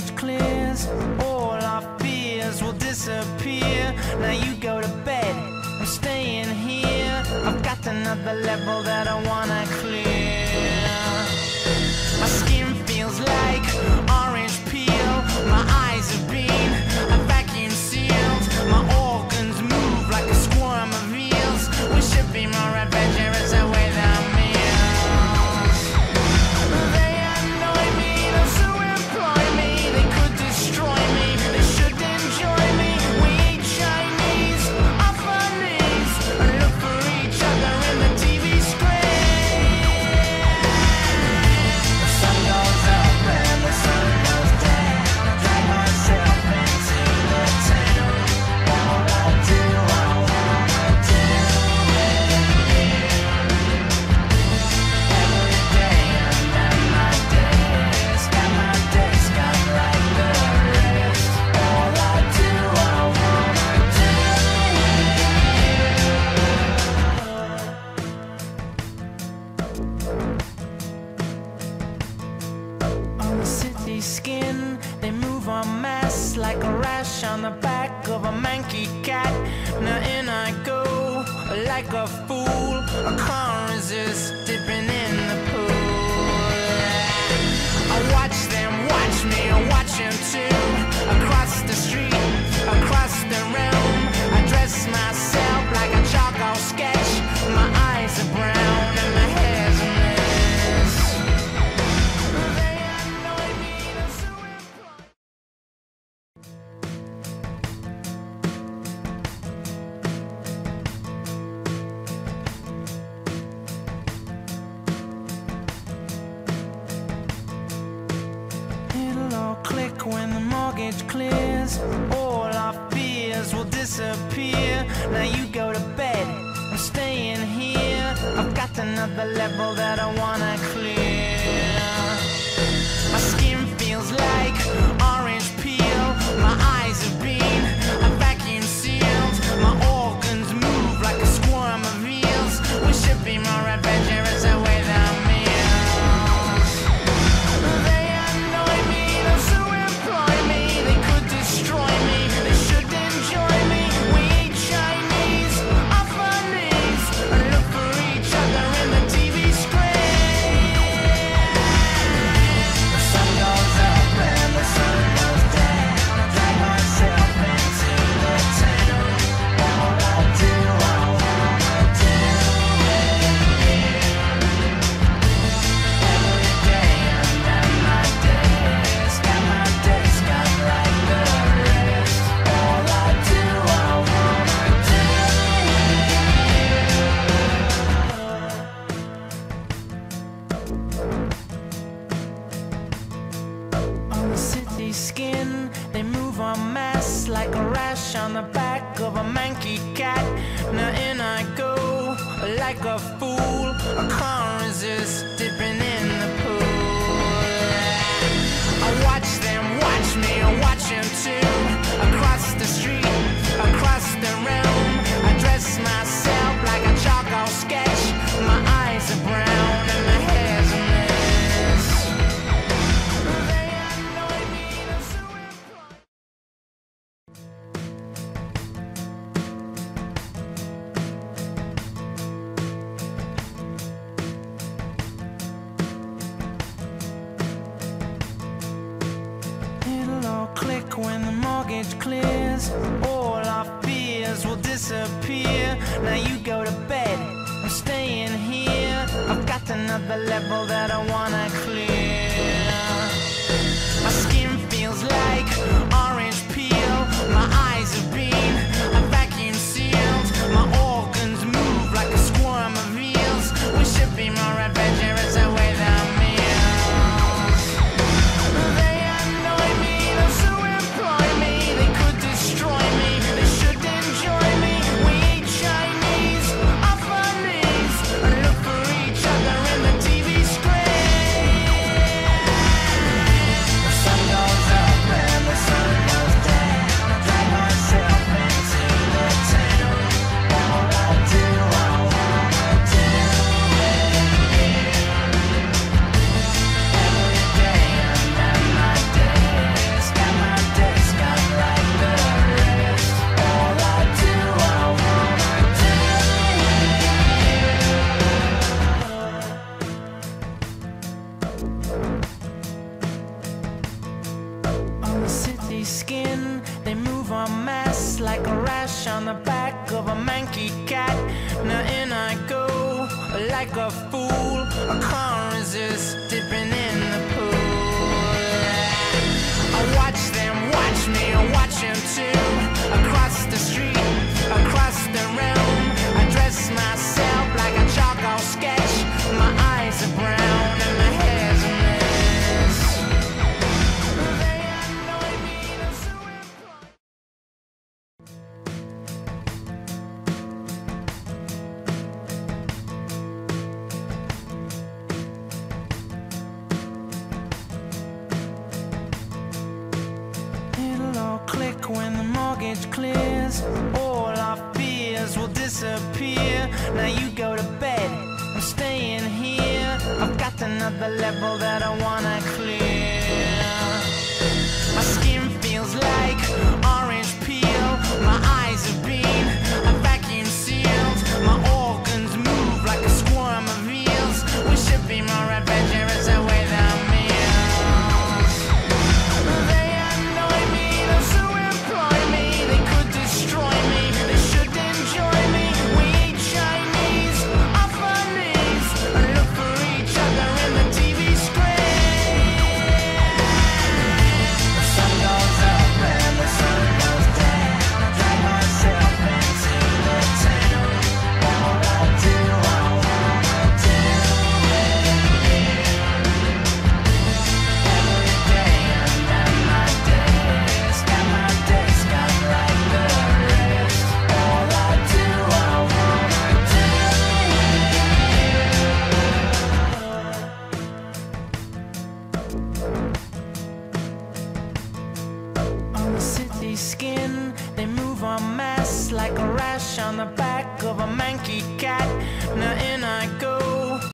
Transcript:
stage clears, all our fears will disappear. Now you go to bed, I'm staying here. I've got another level that I wanna clear. My skin feels like orange peel. My eyes have been a vacuum sealed. My organs move like a swarm of eels. We should be more adventurous away than me. Skin, they move en masse like a rash on the back of a manky cat. Now in I go like a fool. I can't resist dipping in the pool. I watch them watch me, I watch them too. Across the street, across the realm, I dress myself like a charcoal sketch. My eyes are brown and my hair's red. Click when the mortgage clears, all our fears will disappear. Now you go to bed, I'm staying here. I've got another level that I wanna clear. My skin feels like orange peel. My eyes have been a vacuum sealed. My organs move like a swarm of eels. We should be more adventurous away than me. Skin, they move en masse like a rash on the back of a manky cat. Now in I go like a fool. I can't resist dipping in the pool. I watch them watch me, I watch them too. Across the street, across the realm, I dress myself like a charcoal sketch. My eyes are brown and my hair's red. Click when the mortgage clears, all our fears will disappear. Now you go to bed, I'm staying here. I've got another level that I wanna clear. My skin feels like orange peel. My eyes have been a vacuum sealed. My organs move like a swarm of eels. We should be more adventurous away than me. gray skin. They move en masse like a rash on the back of a manky cat. Now in I go like a fool. I can't resist dipping in the pool. I watch them watch me, I watch them too. Across the street, across the realm, I dress myself like a charcoal sketch. My eyes are brown and my hair's a mess. They annoy me, they're so inclined. It'll all click when the mortgage clears. All our fears will disappear. Now you go to bed, I'm staying here. I've got another level that I wanna clear. My skin feels like orange peel. My eyes have been a vacuum sealed. My organs move like a swarm of eels. We should be more adventurous away than meals. They annoy me, they'll so employ me. They could destroy me, they should enjoy me. We eat Chinese, and look for each other in the TV screen. The sun goes up and the sun goes down. I drag myself into the town. All I do, I wanna do it. Every day I'm at my desk, I'm like the rest. All I do, I wanna do it. On the city skin, they move en masse like a rash on the back of a manky cat. Now in I go